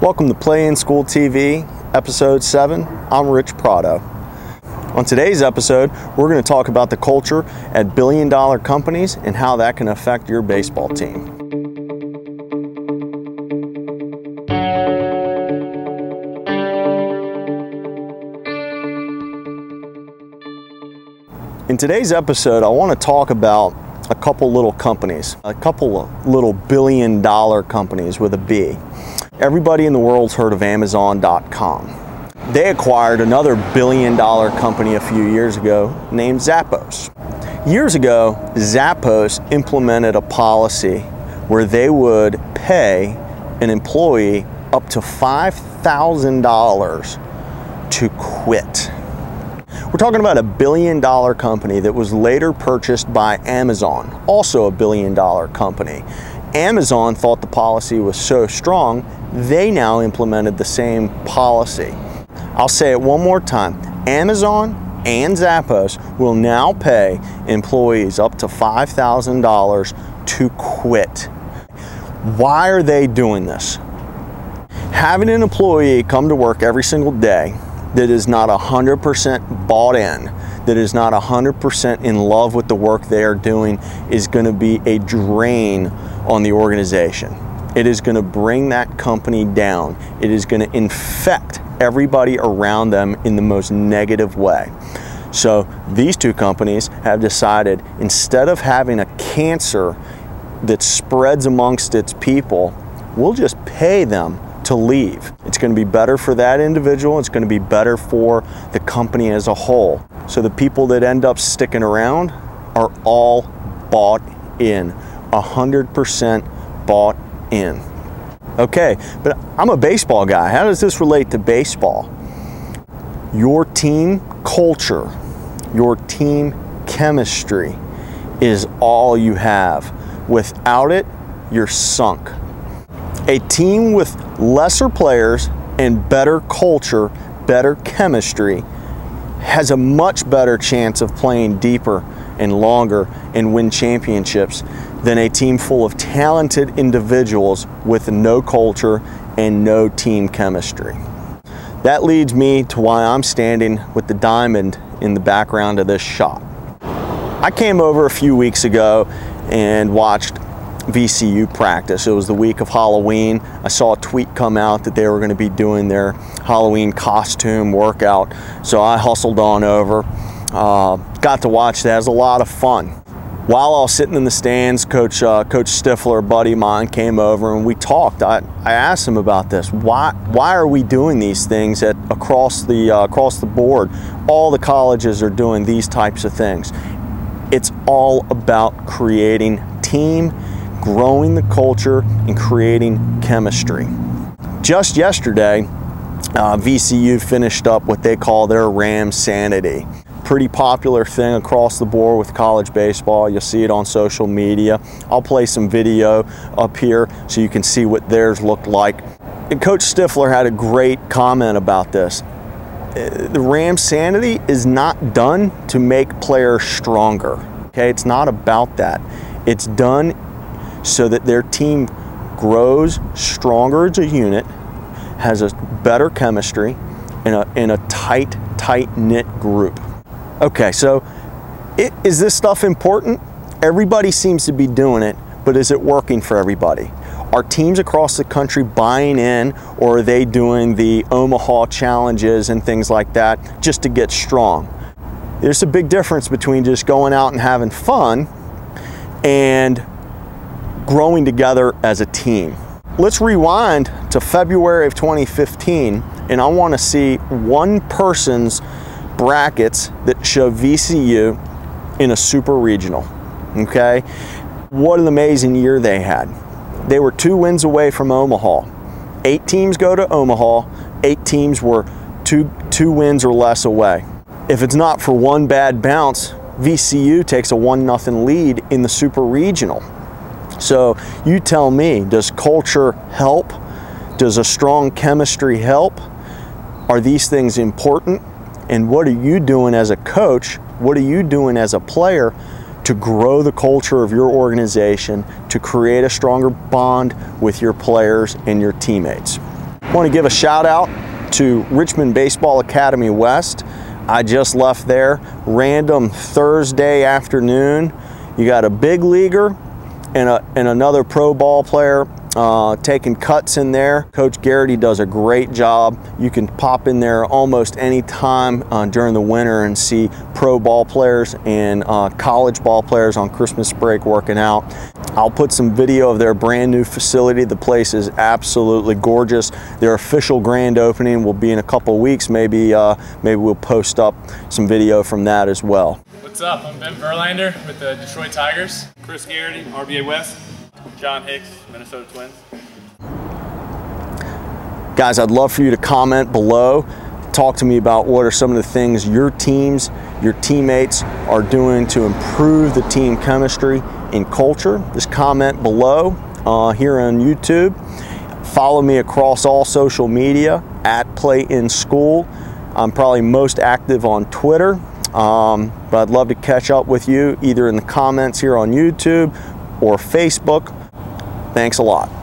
Welcome to Play In School TV, Episode 7. I'm Rich Prado. On today's episode, we're going to talk about the culture at billion-dollar companies and how that can affect your baseball team. In today's episode, I want to talk about a couple little companies, a couple little billion-dollar companies with a B. Everybody in the world's heard of Amazon.com. They acquired another billion-dollar company a few years ago named Zappos. Years ago, Zappos implemented a policy where they would pay an employee up to $5,000 to quit. We're talking about a billion-dollar company that was later purchased by Amazon, also a billion-dollar company. Amazon thought the policy was so strong, they now implemented the same policy. I'll say it one more time. Amazon and Zappos will now pay employees up to $5,000 to quit. Why are they doing this? Having an employee come to work every single day that is not 100% bought in, that is not 100% in love with the work they are doing, is going to be a drain on the organization. It is going to bring that company down. It is going to infect everybody around them in the most negative way. So these two companies have decided, instead of having a cancer that spreads amongst its people, we'll just pay them to leave. It's going to be better for that individual. It's going to be better for the company as a whole. So the people that end up sticking around are all bought in, 100% bought in. Okay, but I'm a baseball guy. How does this relate to baseball? Your team culture, your team chemistry is all you have. Without it, you're sunk. A team with lesser players and better culture, better chemistry, has a much better chance of playing deeper and longer and win championships than a team full of talented individuals with no culture and no team chemistry. That leads me to why I'm standing with the diamond in the background of this shot. I came over a few weeks ago and watched VCU practice. It was the week of Halloween. I saw a tweet come out that they were going to be doing their Halloween costume workout, so I hustled on over. Got to watch that. It was a lot of fun. While I was sitting in the stands, Coach Stifler, a buddy of mine, came over and we talked. I asked him about this. Why are we doing these things across the board? All the colleges are doing these types of things. It's all about creating team, growing the culture, and creating chemistry. Just yesterday, VCU finished up what they call their Ram Sanity. Pretty popular thing across the board with college baseball. You'll see it on social media. I'll play some video up here so you can see what theirs looked like. And Coach Stifler had a great comment about this. The Ram Sanity is not done to make players stronger. Okay, it's not about that. It's done so that their team grows stronger as a unit, has a better chemistry, in a tight-knit group. Okay, so is this stuff important? Everybody seems to be doing it, but is it working for everybody? Are teams across the country buying in, or are they doing the Omaha challenges and things like that just to get strong? There's a big difference between just going out and having fun and growing together as a team. Let's rewind to February of 2015, and I want to see one person's brackets that show VCU in a super regional. Okay, what an amazing year they had. They were 2 wins away from Omaha. 8 teams go to Omaha, 8 teams were two wins or less away. If it's not for one bad bounce, VCU takes a 1-0 lead in the super regional. So you tell me, does culture help? Does a strong chemistry help? Are these things important? And what are you doing as a coach? What are you doing as a player to grow the culture of your organization, to create a stronger bond with your players and your teammates? I want to give a shout out to Richmond Baseball Academy West. I just left there random Thursday afternoon. You got a big leaguer and another pro ball player taking cuts in there. Coach Garrity does a great job. You can pop in there almost any time during the winter and see pro ball players and college ball players on Christmas break working out. I'll put some video of their brand new facility. The place is absolutely gorgeous. Their official grand opening will be in a couple weeks. Maybe we'll post up some video from that as well. What's up? I'm Ben Verlander with the Detroit Tigers. Chris Garrity, RBA West. John Hicks, Minnesota Twins. Guys, I'd love for you to comment below. Talk to me about what are some of the things your teams, your teammates are doing to improve the team chemistry and culture. Just comment below here on YouTube. Follow me across all social media at Play In School. I'm probably most active on Twitter, but I'd love to catch up with you either in the comments here on YouTube or Facebook. Thanks a lot.